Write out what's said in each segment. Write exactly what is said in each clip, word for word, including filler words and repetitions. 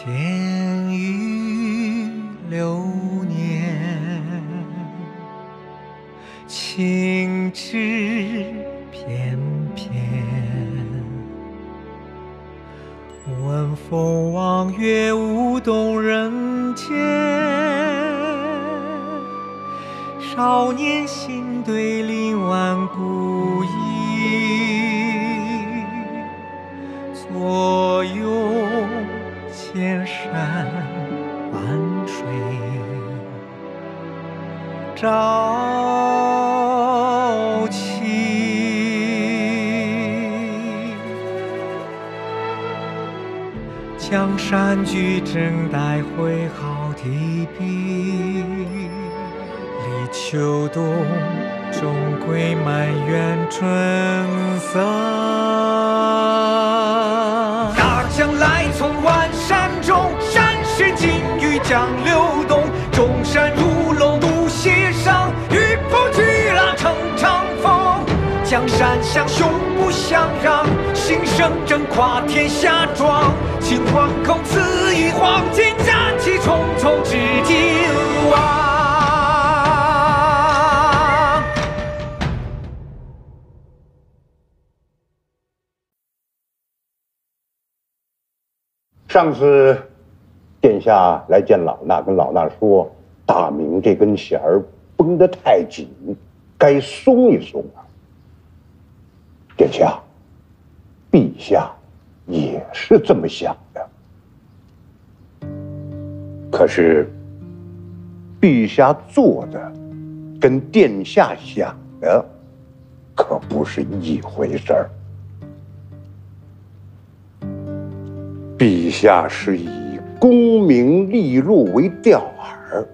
天雨流年，情致翩翩。晚风望月，舞动人间。少年心对林晚古意，左右。 千山万水，朝气。江山巨正待挥毫提笔，立秋冬，终归满园春色。大江来从万。 江流动，钟山如龙不协商，玉璞巨浪乘长风。江山相雄不相让，心声震跨天下壮。青黄空自一黄金甲旗重重至今往。上次。 殿下来见老衲，跟老衲说，大明这根弦儿绷得太紧，该松一松了。殿下，陛下也是这么想的。可是，陛下做的跟殿下想的可不是一回事儿。陛下是以 功名利禄为钓饵，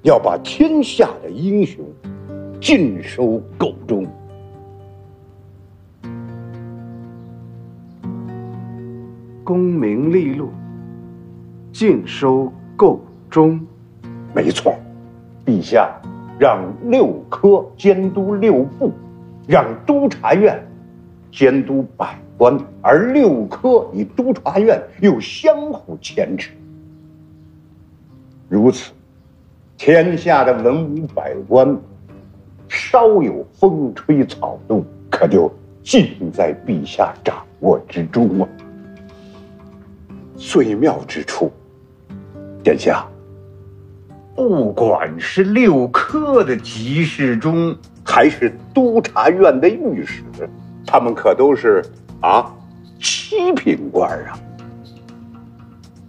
要把天下的英雄尽收彀中。功名利禄，尽收彀中。没错，陛下让六科监督六部，让督察院监督百官，而六科与督察院又相互牵制。 如此，天下的文武百官，稍有风吹草动，可就尽在陛下掌握之中啊！最妙之处，殿下，不管是六科的集市中，还是督察院的御史，他们可都是啊七品官啊。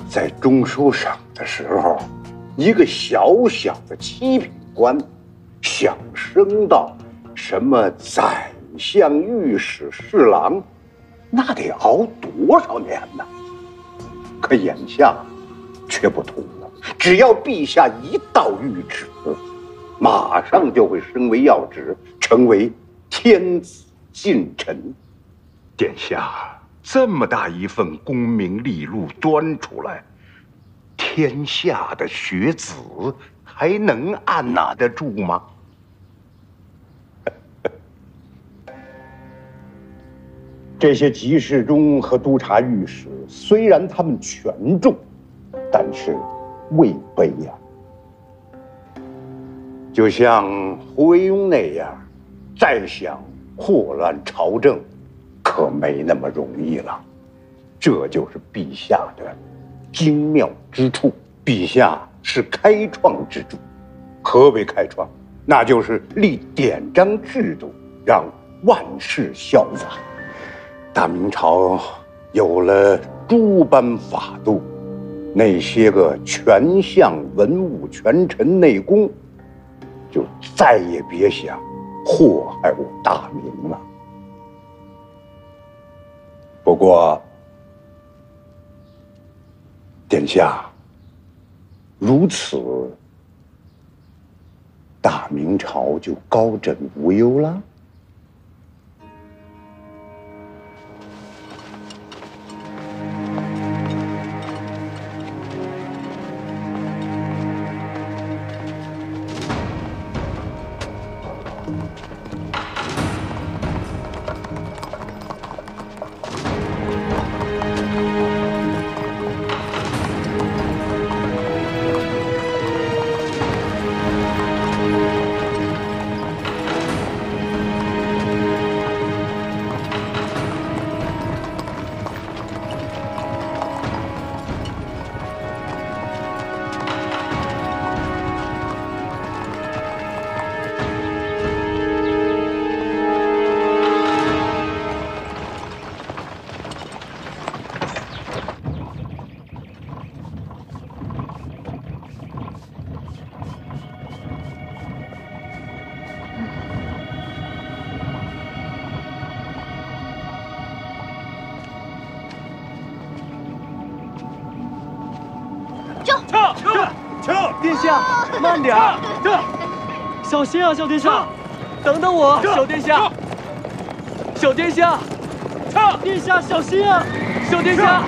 在中书省的时候。 一个小小的七品官，想升到什么宰相、御史、侍郎，那得熬多少年呢？可眼下却不同了，只要陛下一道谕旨，马上就会升为要职，成为天子近臣。殿下这么大一份功名利禄端出来。 天下的学子还能按捺得住吗？这些集市中和督察御史，虽然他们权重，但是位卑呀、啊。就像胡惟庸那样，再想祸乱朝政，可没那么容易了。这就是陛下的 精妙之处，陛下是开创之主。何为开创？那就是立典章制度，让万世效法。大明朝有了诸般法度，那些个权相、文武、权臣、内功，就再也别想祸害我大明了。不过， 殿下，如此，大明朝就高枕无忧了。侠，慢点儿，小心啊，小殿下，等等我，小殿下，小殿下，殿下小心啊，小殿下，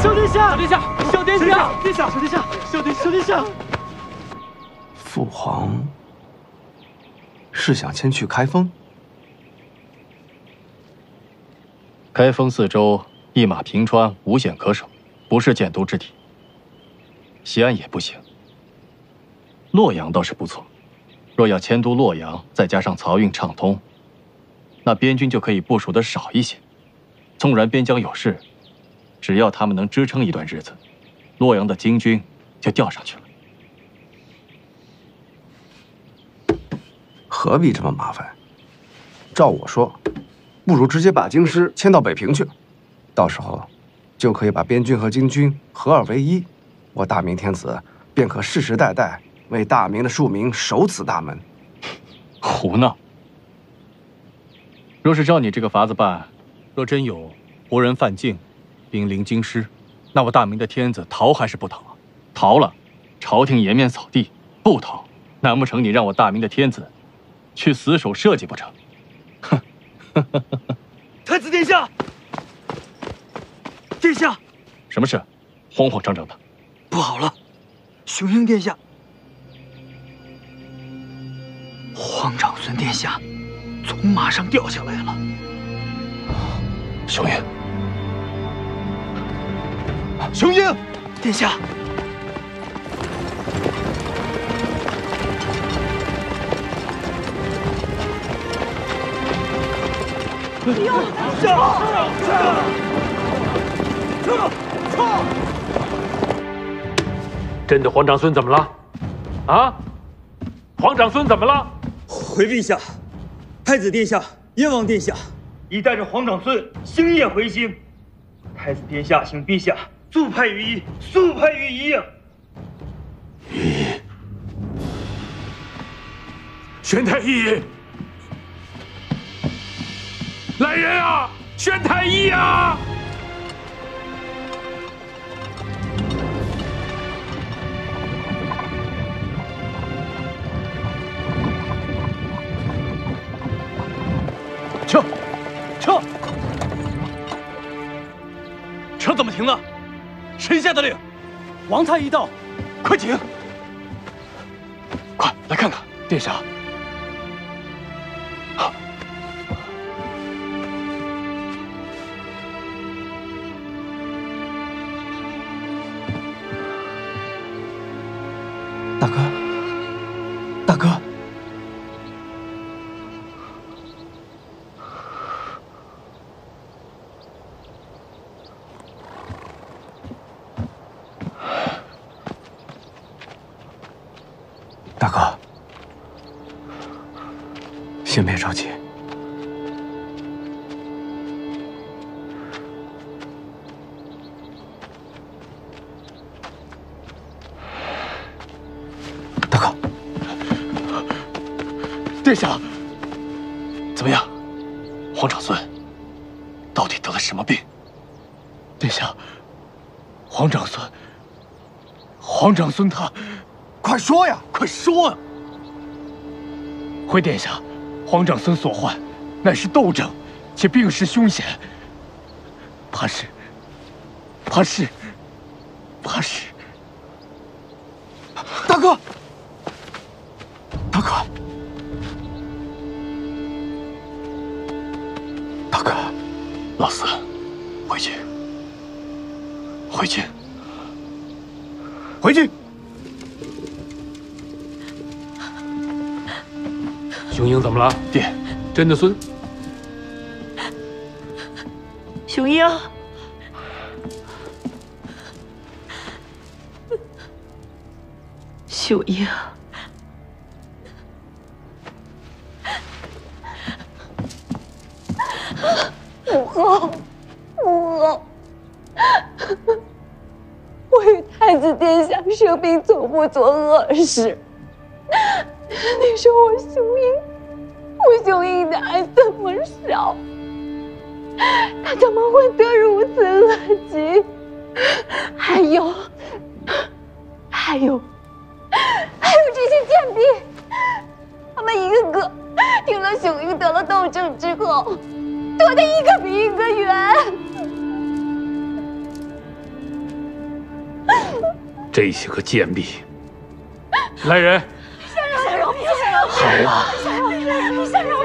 小殿下，小殿下，小殿下，殿下，小殿下，小殿，小殿下。父皇是想先去开封？开封四周一马平川，无险可守，不是建都之地。 西安也不行，洛阳倒是不错。若要迁都洛阳，再加上漕运畅通，那边军就可以部署的少一些。纵然边疆有事，只要他们能支撑一段日子，洛阳的精军就调上去了。何必这么麻烦？照我说，不如直接把京师迁到北平去，到时候就可以把边军和京军合二为一。 我大明天子便可世世代代为大明的庶民守此大门。胡闹！若是照你这个法子办，若真有胡人犯境，兵临京师，那我大明的天子逃还是不逃啊？逃了，朝廷颜面扫地；不逃，难不成你让我大明的天子去死守社稷不成？哼！太子殿下，殿下，什么事？慌慌张张的。 不好了，雄鹰殿下，皇长孙殿下从马上掉下来了。雄鹰，雄鹰殿下，下！ 朕的皇长孙怎么了？啊，皇长孙怎么了？回陛下，太子殿下、燕王殿下，已带着皇长孙星夜回京。太子殿下，请陛下速派御医，速派御医呀！御医，玄太医，来人啊！玄太医啊！ 撤！撤！车怎么停呢？谁下的令？王太医到，快请！快来看看，殿下。好，大哥，大哥。 先别着急，大哥，殿下，怎么样？皇长孙到底得了什么病？殿下，皇长孙，皇长孙他，快说呀，快说呀！回殿下。 皇长孙所患，乃是斗争，且病势凶险，怕是，怕是，怕是。大哥，大哥，大哥，老四，回去，回去，回去。 雄鹰怎么了？爹，朕的孙。雄鹰，雄鹰，我我我与太子殿下设兵总部作恶事。 你说我雄鹰，我雄鹰的爱这么少，他怎么会得如此恶疾？还有，还有，九阴得了斗争之后，躲得一个比一个远。这些个贱婢！来人！相容，好啊！相容，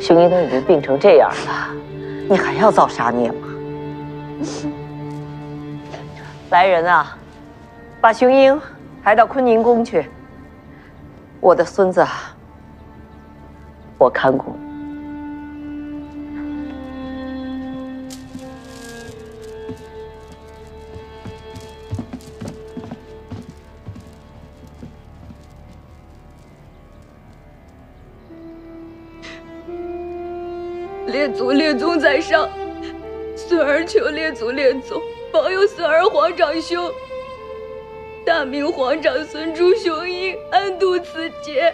雄鹰都已经病成这样了，你还要造杀孽吗？来人啊，把雄鹰抬到坤宁宫去。 我的孙子，我看顾。列祖列宗在上，孙儿求列祖列宗保佑孙儿皇长兄。 大明皇长孙朱雄鹰安度此劫，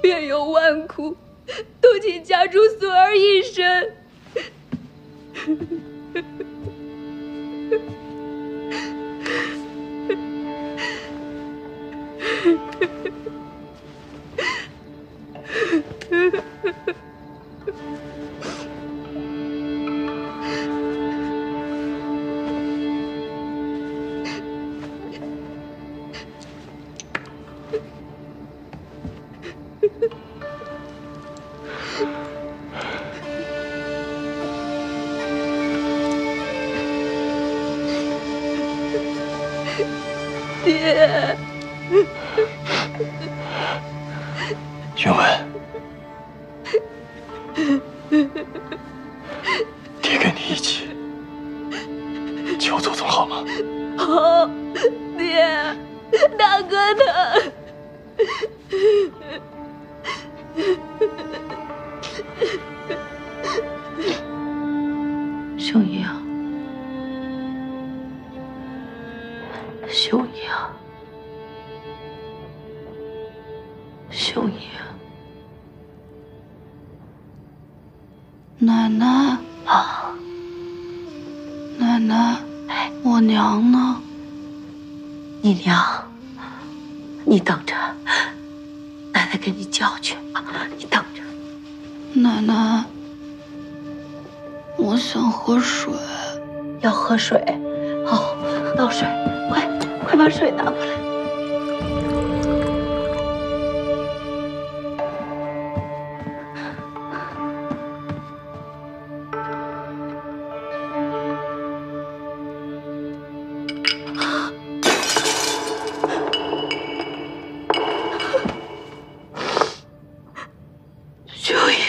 遍有万苦，都请加诸孙儿一身。爹，询问，爹跟你一起求祖宗好吗？好，爹，大哥他。 雄鹰，雄鹰，雄鹰，奶奶啊，奶奶，我娘呢？你娘，你等着，奶奶给你叫去啊，你等着，奶奶。 我想喝水，要喝水，好，倒水，快，快把水拿过来。秀英。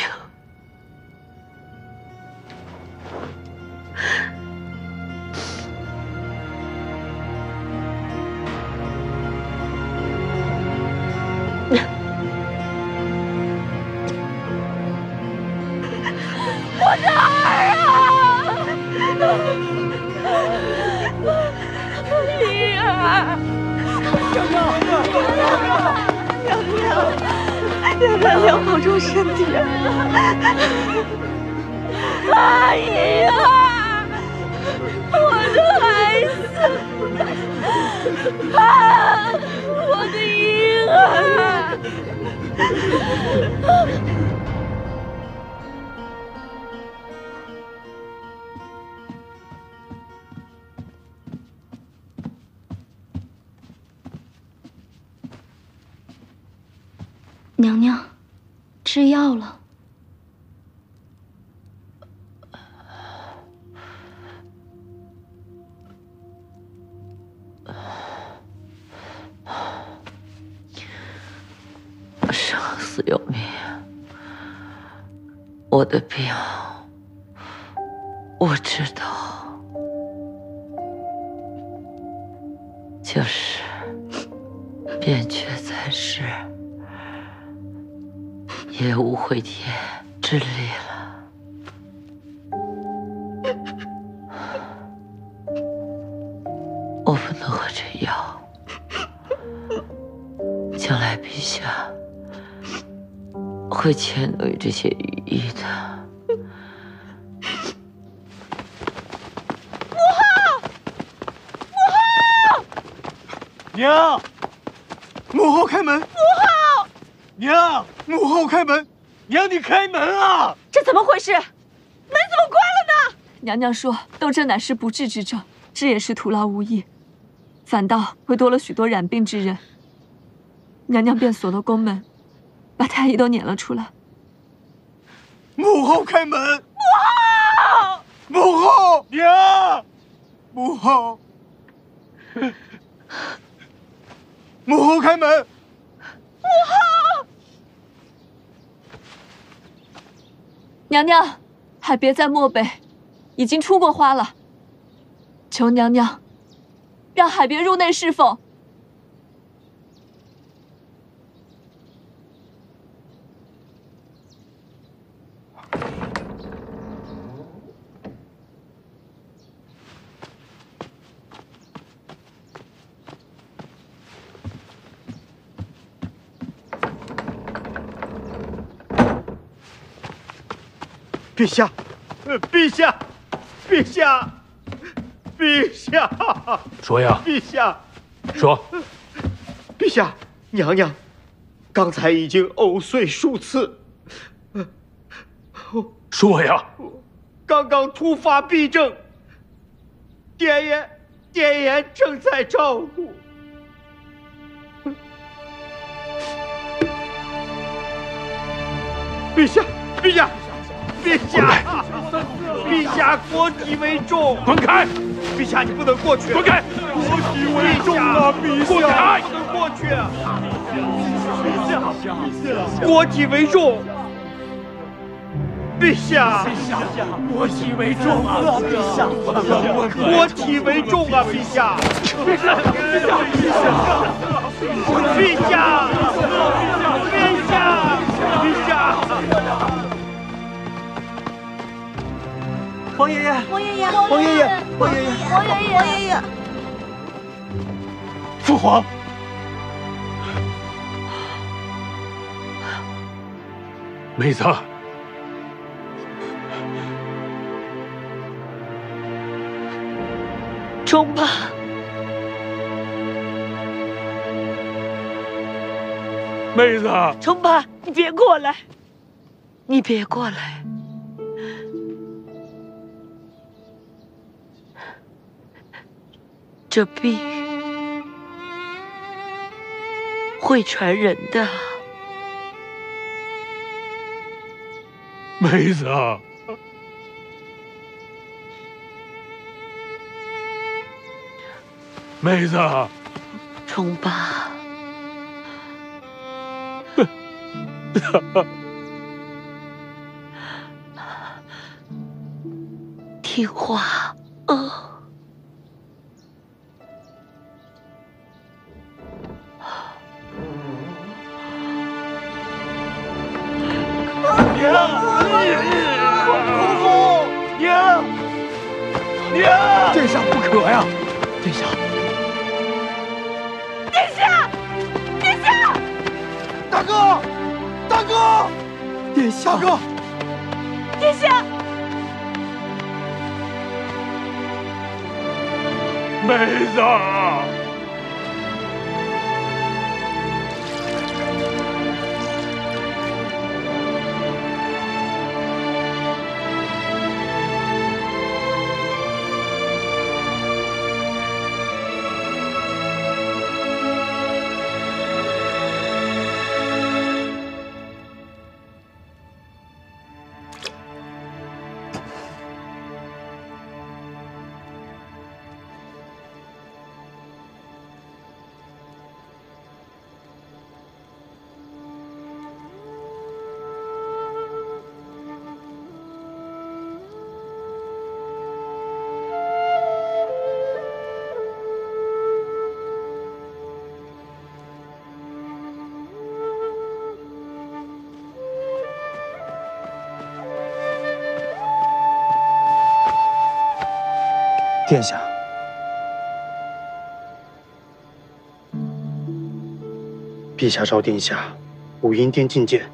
娘娘，吃药了。生死有命，我的病我知道，就是扁鹊在世。 也无回天之力了，我不能喝这药，将来陛下会迁怒于这些御医的。 娘，母后开门！母后，娘，母后开门！娘，你开门啊！这怎么回事？门怎么关了呢？娘娘说，痘症乃是不治之症，治也是徒劳无益，反倒会多了许多染病之人。娘娘便锁了宫门，把太医都撵了出来。母后开门！母后！母后！娘！母后！母后开门！母后！ 娘娘，海别在漠北，已经出过花了。求娘娘，让海别入内侍奉。陛下，呃，陛下，陛下，陛下，说呀，陛下，说，陛下，娘娘，刚才已经呕碎数次，说呀，刚刚突发痹症，爹爷，爹爷正在照顾。 陛下，陛下，陛下，陛下，国体为重，滚开！陛下，你不能过去，滚开！国体为重啊，陛下，不能过去！陛下，国体为重，陛下，国体为重啊，陛下，国体为重啊，陛下，陛下，陛下，陛下。 陛下，王爷爷，王爷爷，王爷爷，王爷爷，王爷爷，王爷爷，父皇，妹子，中吧。 妹子，重八，你别过来，你别过来，这病会传人的。妹子，妹子，重八。 听话啊！娘，姑姑，娘，娘，殿下不可呀！殿下，殿下，殿下，大哥。 大哥，殿下，大哥，殿下，妹子，殿下，陛下召殿下，武英殿觐见。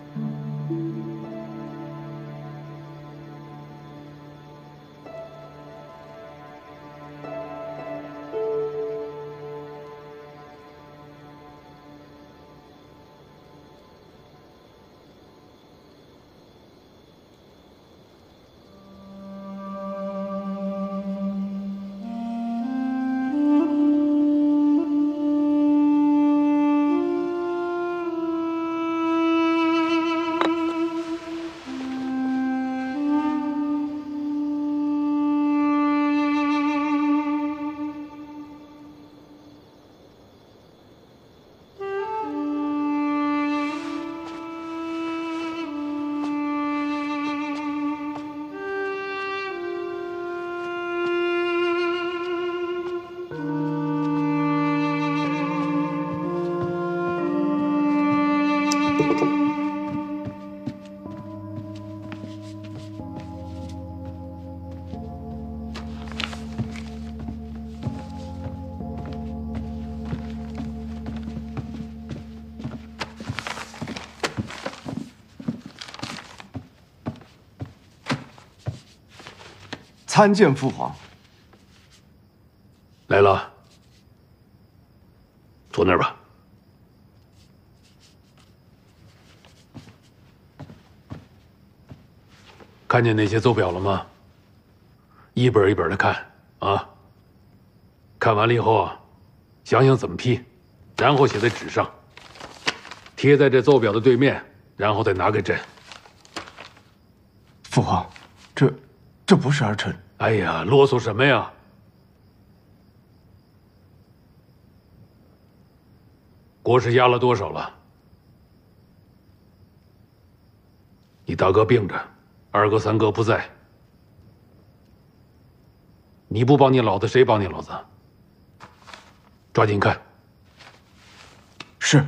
参见父皇。来了，坐那儿吧。看见那些奏表了吗？一本一本的看啊。看完了以后啊，想想怎么批，然后写在纸上，贴在这奏表的对面，然后再拿给朕。父皇，这这不是儿臣。 哎呀，啰嗦什么呀？国事压了多少了？你大哥病着，二哥、三哥不在，你不帮你老子，谁帮你老子？抓紧看。是。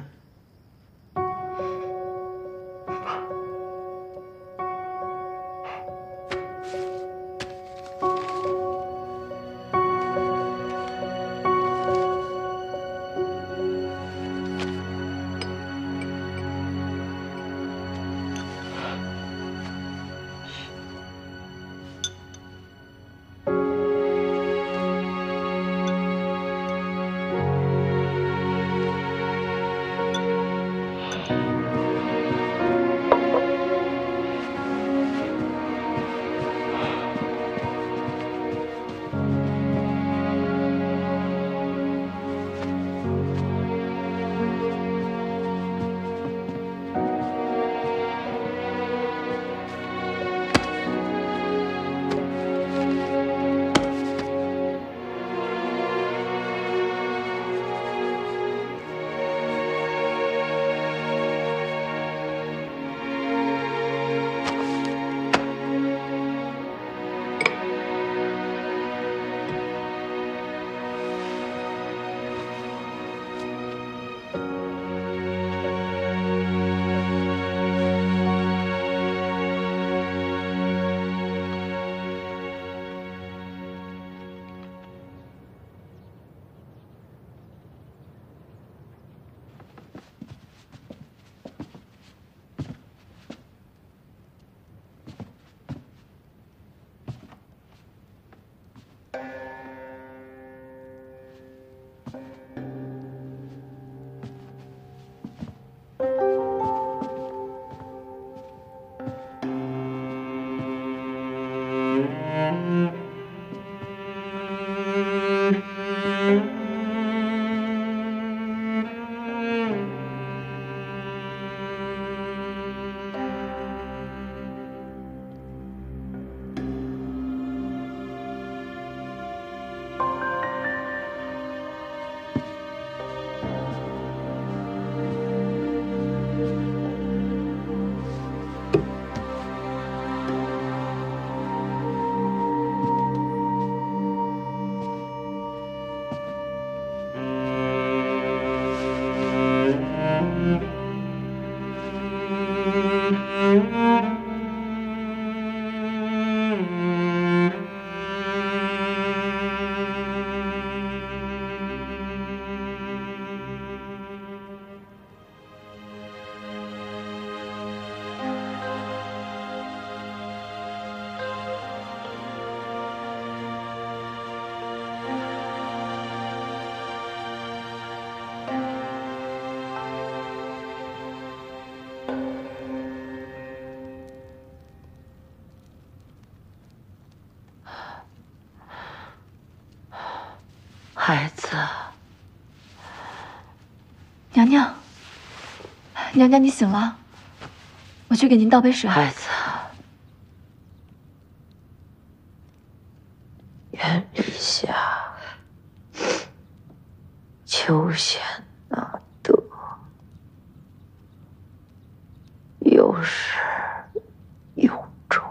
孩子，娘娘，娘娘你醒了，我去给您倒杯水。孩子，元陛下，求贤纳德，有始有终，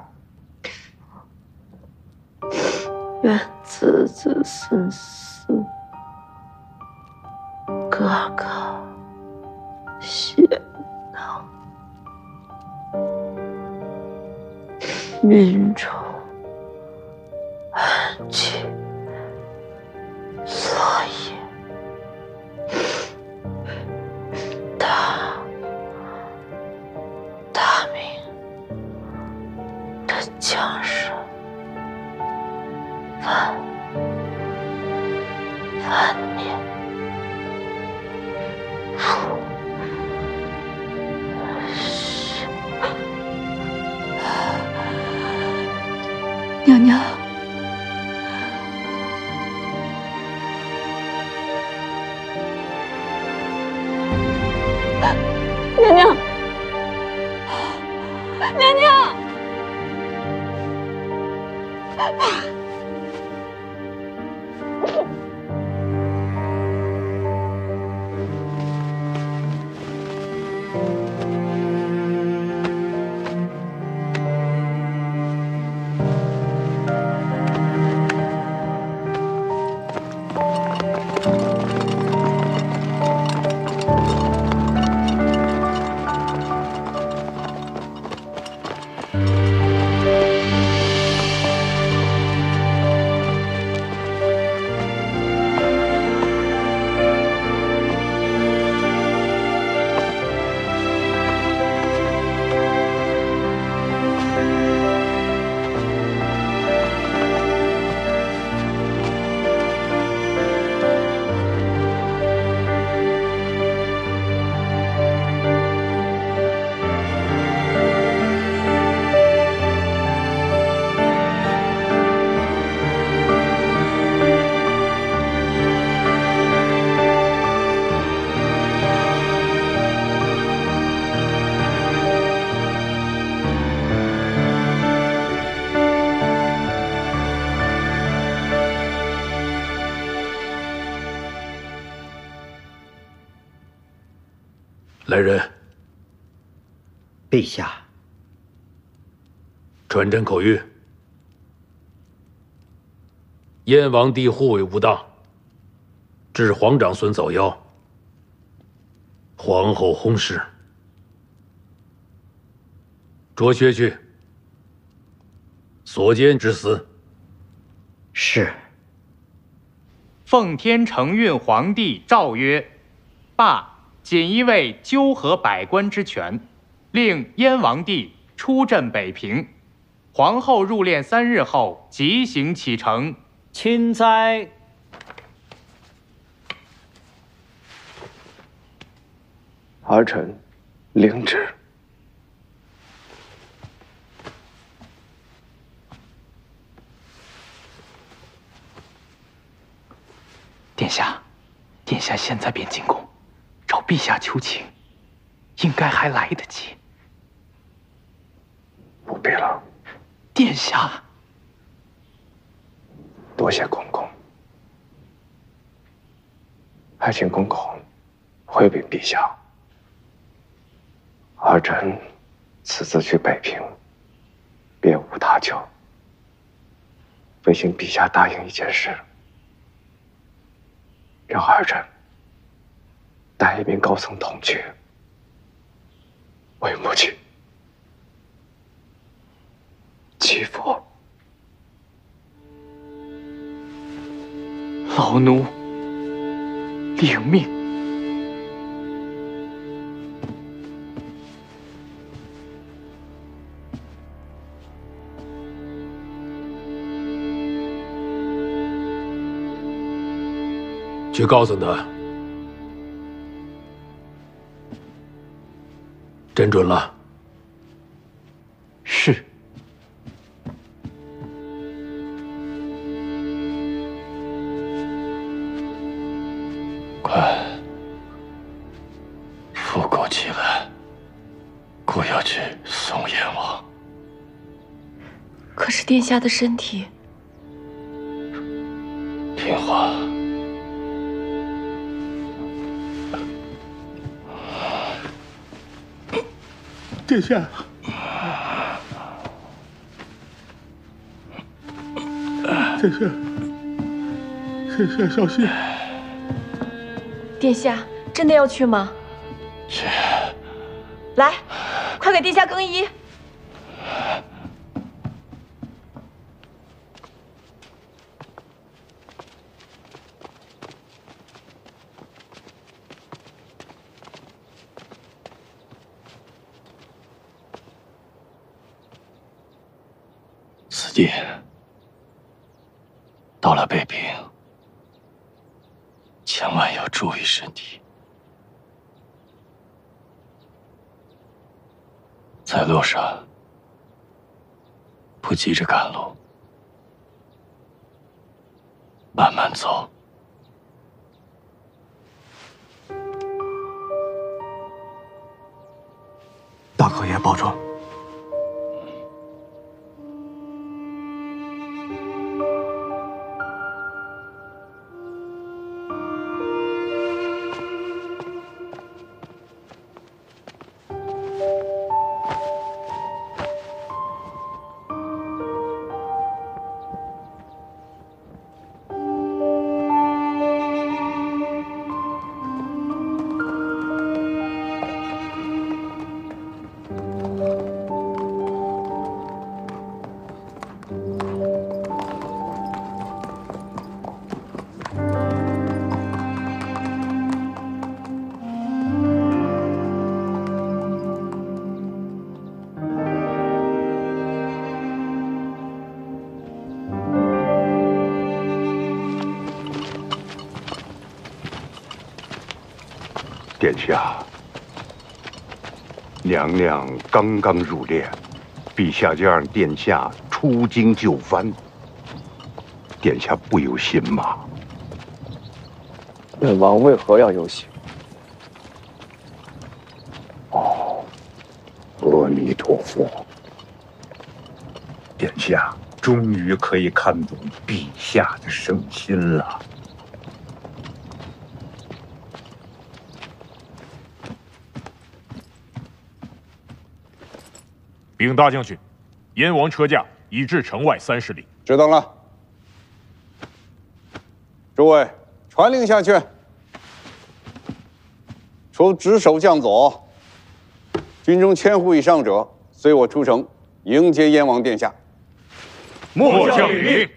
愿子子孙孙。 哥哥，贤纳云中安居，所以大大明的将士万万年复始。娘娘，娘娘，娘娘，来人！陛下，传朕口谕：燕王帝护卫无当，致皇长孙早夭，皇后薨逝。着削去，所监之司。是。奉天承运皇帝诏曰：罢。 锦衣卫纠合百官之权，令燕王帝出镇北平，皇后入殓三日后即行启程。钦差。儿臣领旨。殿下，殿下现在便进宫。 找陛下求情，应该还来得及。不必了，殿下。多谢公公，还请公公回禀陛下，儿臣此次去北平，别无他求，唯请陛下答应一件事，让儿臣。 带一名高僧同去，为母亲祈福。老奴领命。去告诉他。 朕准了。是。快复国起来，故要去送燕王。可是殿下的身体……听话。 殿下，殿下，殿下小心！殿下真的要去吗？去。来，快给殿下更衣。四弟，到了北平，千万要注意身体。 在路上，不急着赶路，慢慢走。大哥爷保重。 殿下，娘娘刚刚入殓，陛下就让殿下出京就藩，殿下不忧心吗？本王为何要忧心？哦，阿弥陀佛，殿下终于可以看懂陛下的圣心了。 禀大将军，燕王车驾已至城外三十里。知道了。诸位，传令下去，除值守将佐，军中千户以上者，随我出城迎接燕王殿下。末将领命。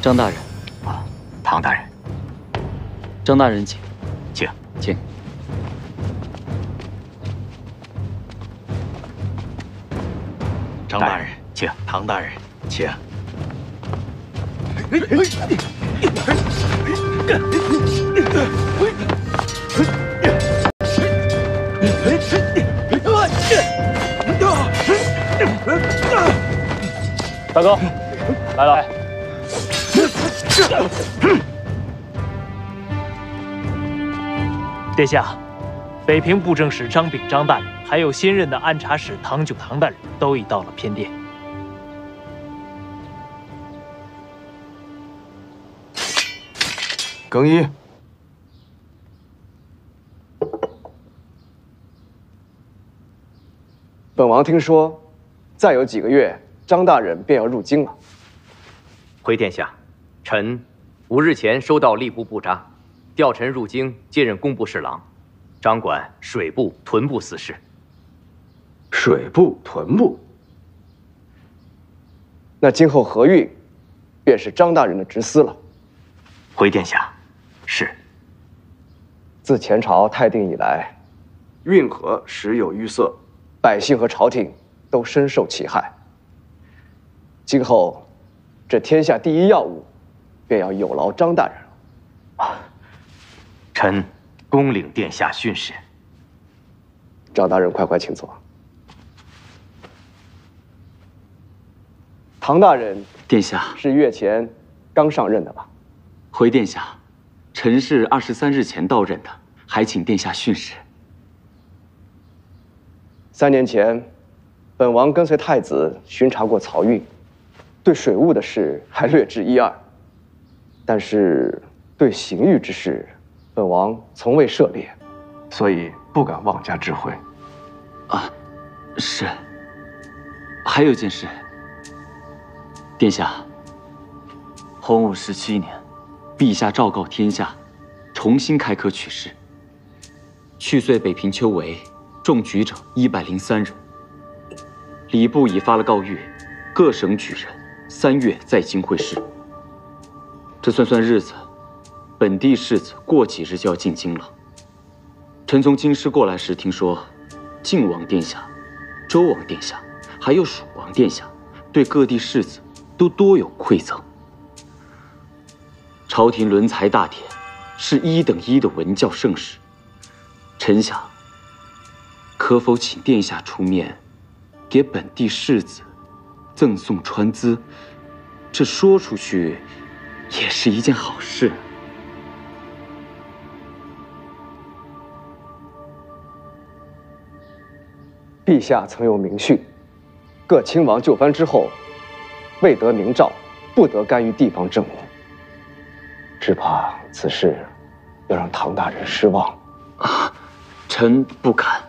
张大人，啊，唐大人。张大人，请，请，请。张大人，请。唐大人，请。大哥，来了。 殿下，北平布政使张炳张大人，还有新任的按察使唐九唐大人，都已到了偏殿。更衣。本王听说，再有几个月，张大人便要入京了。回殿下。 臣五日前收到吏部布札，调臣入京接任工部侍郎，掌管水部、屯部司事。水部、屯部，那今后河运便是张大人的职司了。回殿下，是。自前朝泰定以来，运河时有淤塞，百姓和朝廷都深受其害。今后，这天下第一要务。 便要有劳张大人了。啊，臣恭领殿下训示。张大人，快快请坐。唐大人，殿下是月前刚上任的吧？回殿下，臣是二十三日前到任的，还请殿下训示。三年前，本王跟随太子巡查过漕运，对水务的事还略知一二。 但是，对刑狱之事，本王从未涉猎。所以不敢妄加指挥。啊，是。还有件事，殿下。洪武十七年，陛下诏告天下，重新开科取士，去岁北平丘为众举者一百零三人。礼部已发了诰谕，各省举人三月在京会试。这算算日子，本地士子过几日就要进京了。 臣从京师过来时，听说晋王殿下、周王殿下，还有蜀王殿下，对各地士子都多有馈赠。朝廷伦才大典，是一等一的文教盛事。臣想，可否请殿下出面，给本地士子赠送穿资？这说出去，也是一件好事。 陛下曾有明训，各亲王就藩之后，未得明诏，不得干预地方政务。只怕此事要让唐大人失望。啊，臣不敢。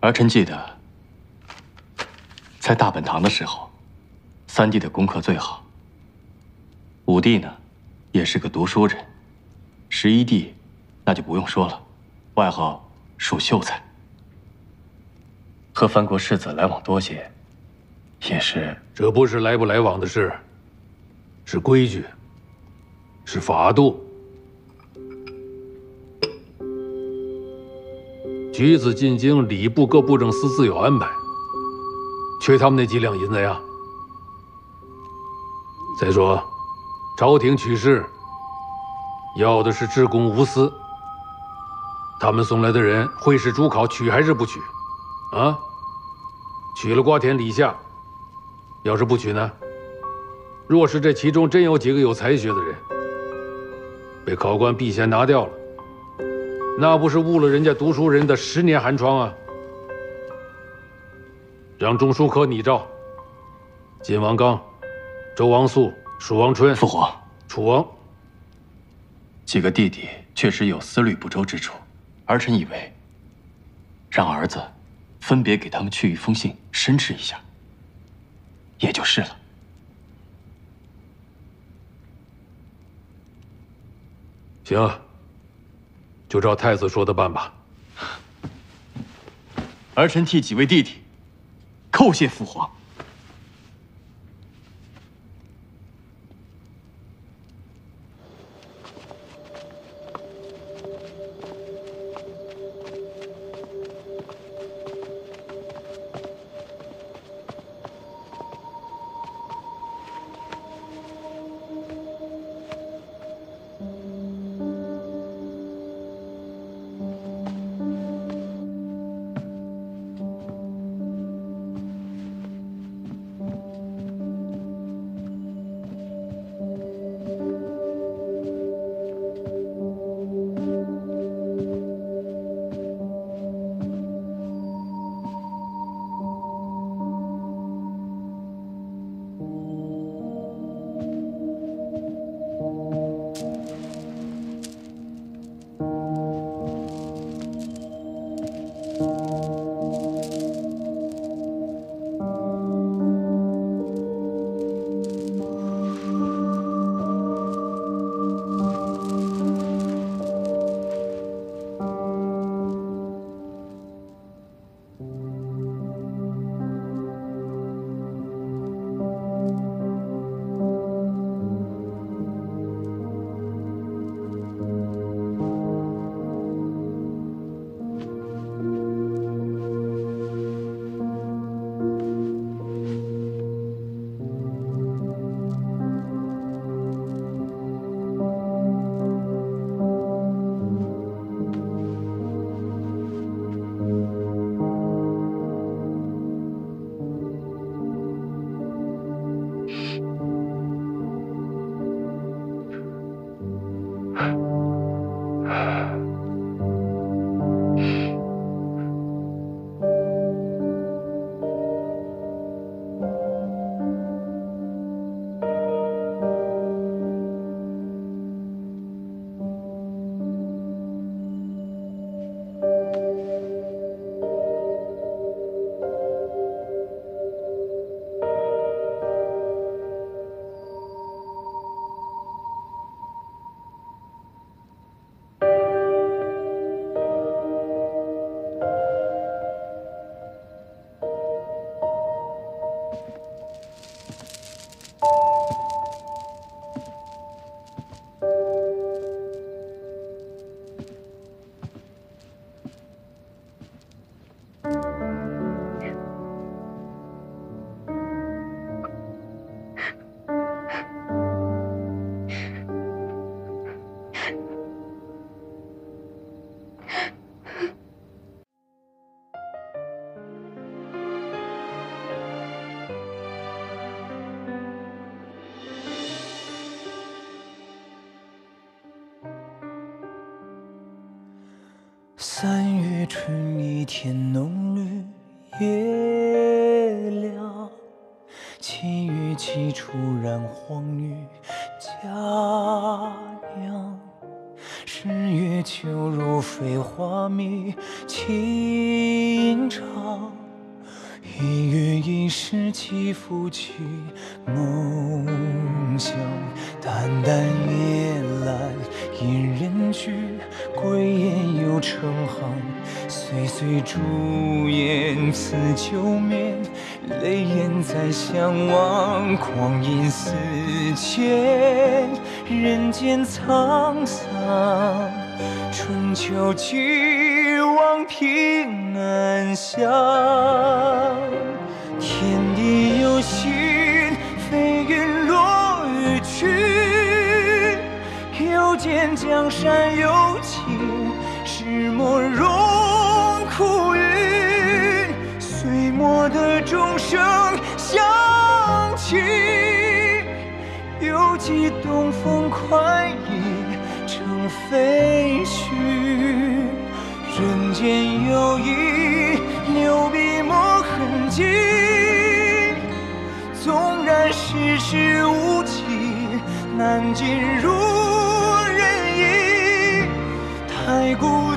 儿臣记得，在大本堂的时候，三弟的功课最好。五弟呢，也是个读书人。十一弟，那就不用说了，外号“蜀秀才”。和藩国世子来往多些，也是……这不是来不来往的事，是规矩，是法度。 举子进京，礼部各部正司自有安排。缺他们那几两银子呀。再说，朝廷取士要的是至公无私。他们送来的人会试主考，取还是不取？啊？取了瓜田李下，要是不取呢？若是这其中真有几个有才学的人，被考官避嫌拿掉了。 那不是误了人家读书人的十年寒窗啊！让中书科拟诏，晋王纲、周王肃、蜀王春、父皇、楚王几个弟弟确实有思虑不周之处，儿臣以为，让儿子分别给他们去一封信，申斥一下，也就是了。 行啊。 就照太子说的办吧。儿臣替几位弟弟叩谢父皇。三月春一天，浓绿夜凉。七月起初染黄绿佳酿。十月秋如飞花觅情长。一月一时起复起梦乡。淡淡夜阑，一人居。 归雁又成行，岁岁驻颜辞旧面，泪眼在相望，光阴似箭，人间沧桑，春秋寄望平安乡，天地有心，飞云落雨去，又见江山有情。 石磨融枯云，岁末的钟声响起，犹记东风快意成飞絮。人间有意，留笔墨痕迹。纵然世事无情，难尽如人意。 太古。